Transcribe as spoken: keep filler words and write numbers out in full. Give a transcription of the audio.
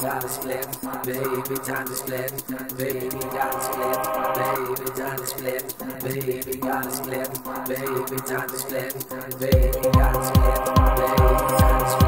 down the split, baby down the split, baby down the split, baby down the split, baby down the split, baby down the split, baby down the split, baby down the split.